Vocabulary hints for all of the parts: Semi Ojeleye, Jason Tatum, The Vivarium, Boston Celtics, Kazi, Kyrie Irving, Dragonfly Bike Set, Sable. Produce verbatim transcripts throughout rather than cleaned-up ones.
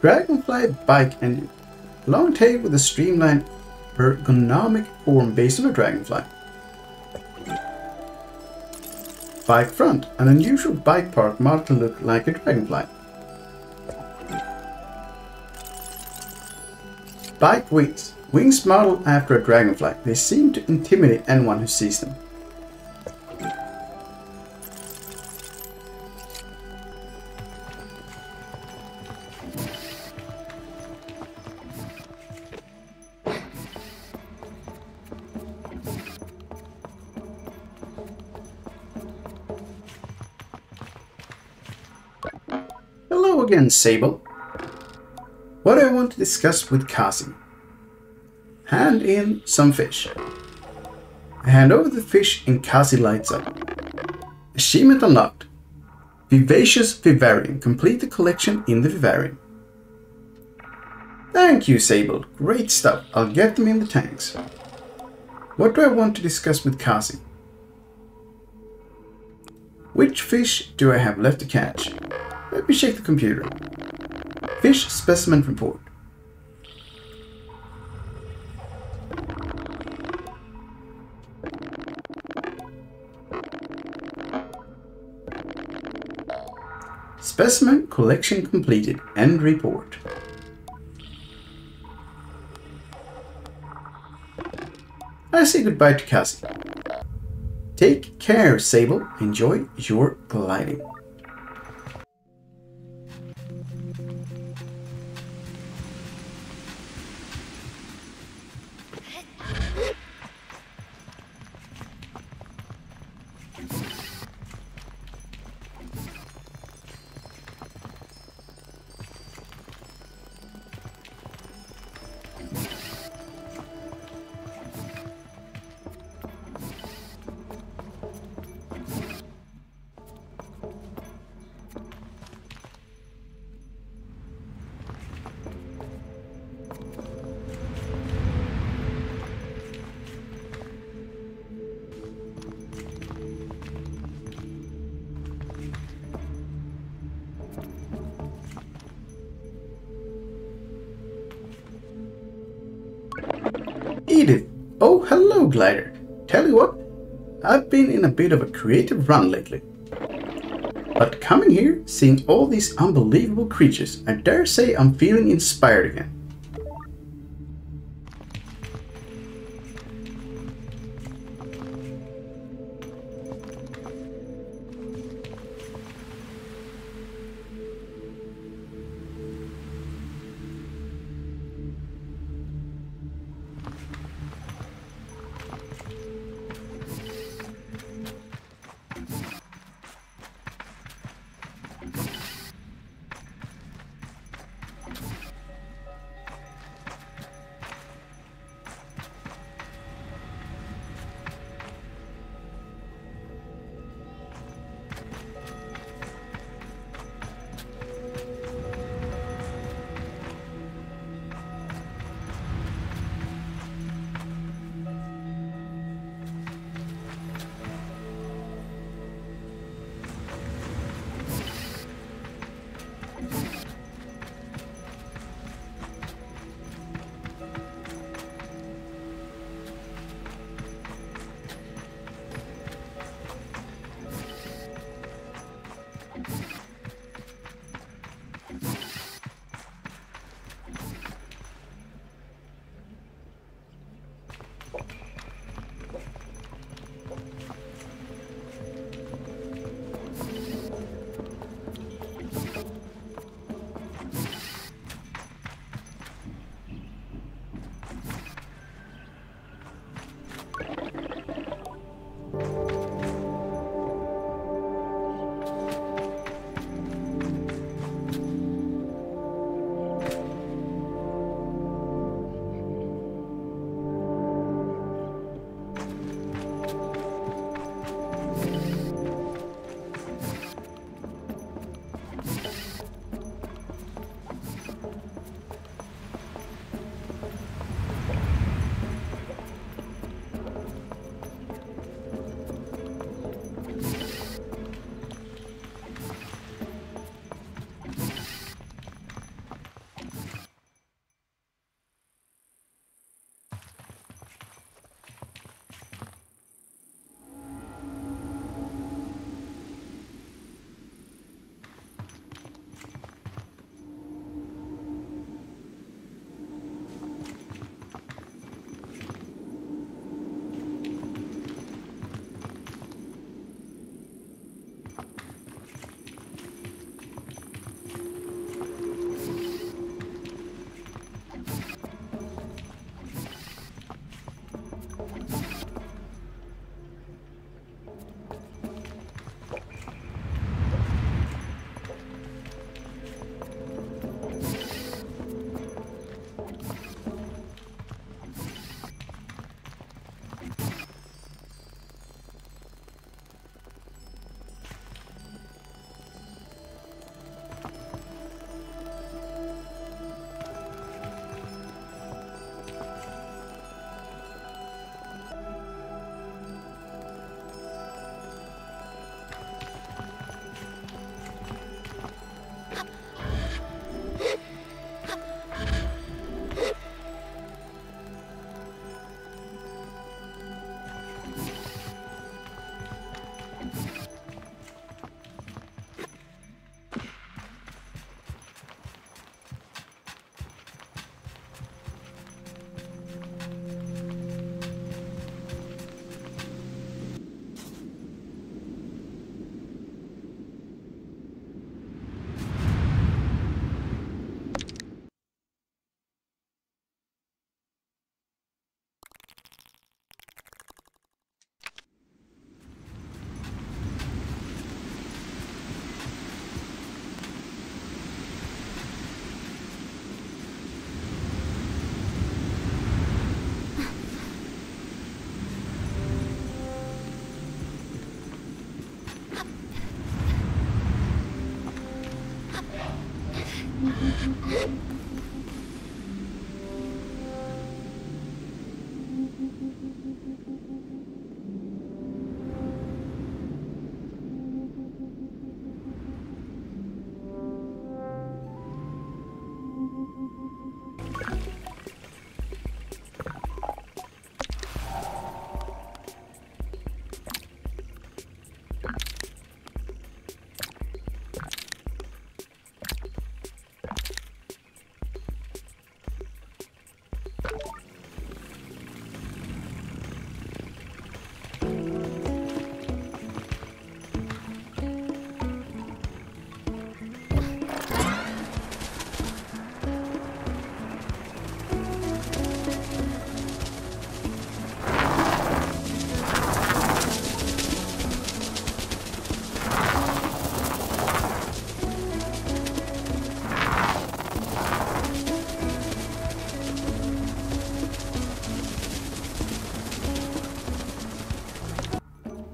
Dragonfly Bike engine. A long tail with a streamlined ergonomic form based on a dragonfly. Bike front. An unusual bike part modeled to look like a dragonfly. Bike wings. Wings modeled after a dragonfly. They seem to intimidate anyone who sees them. Hello again, Sable. What do I want to discuss with Kazi? Hand in some fish. I hand over the fish and Kazi lights up. Achievement unlocked. Vivacious Vivarium. Complete the collection in the Vivarium. Thank you, Sable. Great stuff. I'll get them in the tanks. What do I want to discuss with Kazi? Which fish do I have left to catch? Let me check the computer. Fish specimen report. Specimen collection completed. End report. I say goodbye to Kazi. Take care, Sable. Enjoy your gliding. Edith. Oh, hello, Glider. Tell you what, I've been in a bit of a creative run lately. But coming here, seeing all these unbelievable creatures, I dare say I'm feeling inspired again.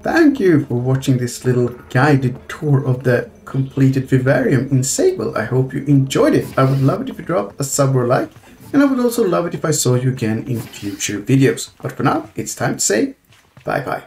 Thank you for watching this little guided tour of the completed Vivarium in Sable. I hope you enjoyed it. I would love it if you dropped a sub or like, and I would also love it if I saw you again in future videos. But for now, it's time to say bye-bye.